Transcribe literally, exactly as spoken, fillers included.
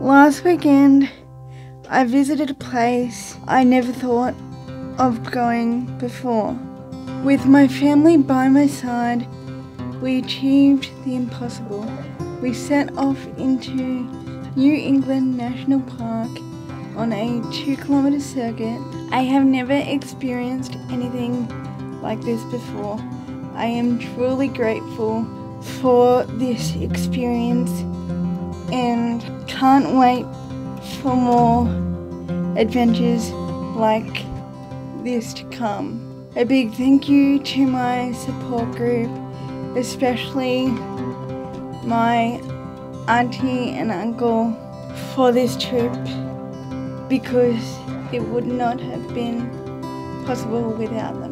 Last weekend, I visited a place I never thought of going before. With my family by my side, we achieved the impossible. We set off into New England National Park on a two kilometer circuit. I have never experienced anything like this before. I am truly grateful for this experience and can't wait for more adventures like this to come. A big thank you to my support group, especially my auntie and uncle, for this trip, because it would not have been possible without them.